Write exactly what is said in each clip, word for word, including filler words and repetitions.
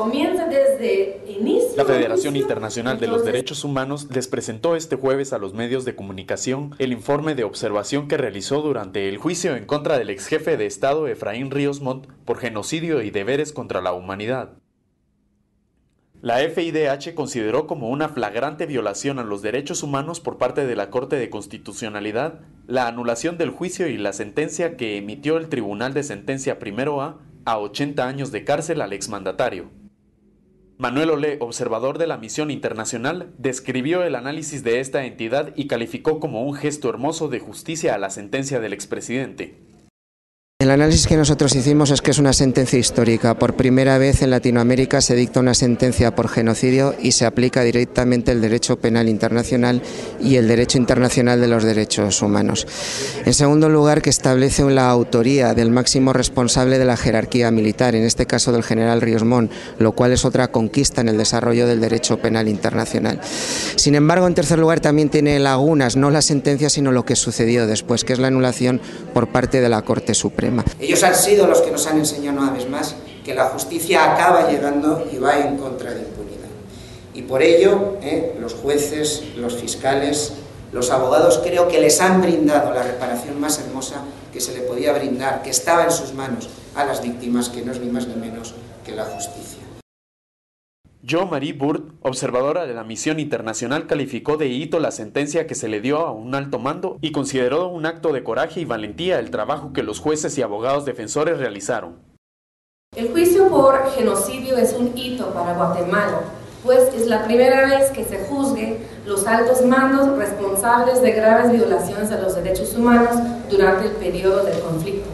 comienza desde inicio. La Federación Internacional de los Derechos Humanos les presentó este jueves a los medios de comunicación el informe de observación que realizó durante el juicio en contra del ex jefe de Estado Efraín Ríos Montt por genocidio y deberes contra la humanidad. La F I D H consideró como una flagrante violación a los derechos humanos por parte de la Corte de Constitucionalidad la anulación del juicio y la sentencia que emitió el Tribunal de Sentencia Primero A a ochenta años de cárcel al exmandatario. Manuel Olé, observador de la misión internacional, describió el análisis de esta entidad y calificó como un gesto hermoso de justicia a la sentencia del expresidente. El análisis que nosotros hicimos es que es una sentencia histórica. Por primera vez en Latinoamérica se dicta una sentencia por genocidio y se aplica directamente el derecho penal internacional y el derecho internacional de los derechos humanos. En segundo lugar, que establece la autoría del máximo responsable de la jerarquía militar, en este caso del general Ríos Montt, lo cual es otra conquista en el desarrollo del derecho penal internacional. Sin embargo, en tercer lugar, también tiene lagunas, no la sentencia, sino lo que sucedió después, que es la anulación por parte de la Corte Suprema. Ellos han sido los que nos han enseñado una vez más que la justicia acaba llegando y va en contra de impunidad. Y por ello, eh, los jueces, los fiscales, los abogados, creo que les han brindado la reparación más hermosa que se le podía brindar, que estaba en sus manos, a las víctimas, que no es ni más ni menos que la justicia. Jo Marie Burt, observadora de la misión internacional, calificó de hito la sentencia que se le dio a un alto mando y consideró un acto de coraje y valentía el trabajo que los jueces y abogados defensores realizaron. El juicio por genocidio es un hito para Guatemala, pues es la primera vez que se juzgue los altos mandos responsables de graves violaciones a los derechos humanos durante el periodo del conflicto.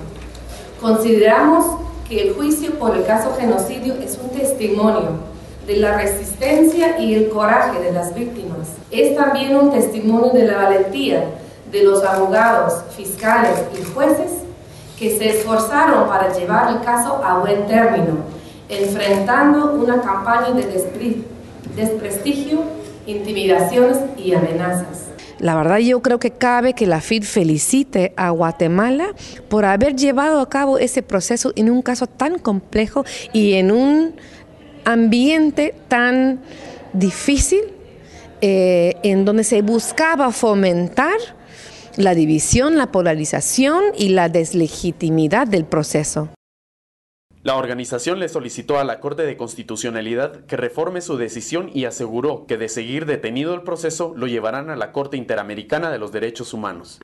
Consideramos que el juicio por el caso genocidio es un testimonio de la resistencia y el coraje de las víctimas. Es también un testimonio de la valentía de los abogados, fiscales y jueces que se esforzaron para llevar el caso a buen término, enfrentando una campaña de desprestigio, intimidaciones y amenazas. La verdad, yo creo que cabe que la F I D felicite a Guatemala por haber llevado a cabo ese proceso en un caso tan complejo y en un ambiente tan difícil, eh, en donde se buscaba fomentar la división, la polarización y la deslegitimidad del proceso. La organización le solicitó a la Corte de Constitucionalidad que reforme su decisión y aseguró que de seguir detenido el proceso lo llevarán a la Corte Interamericana de los Derechos Humanos.